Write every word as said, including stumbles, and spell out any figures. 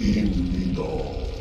Indeed.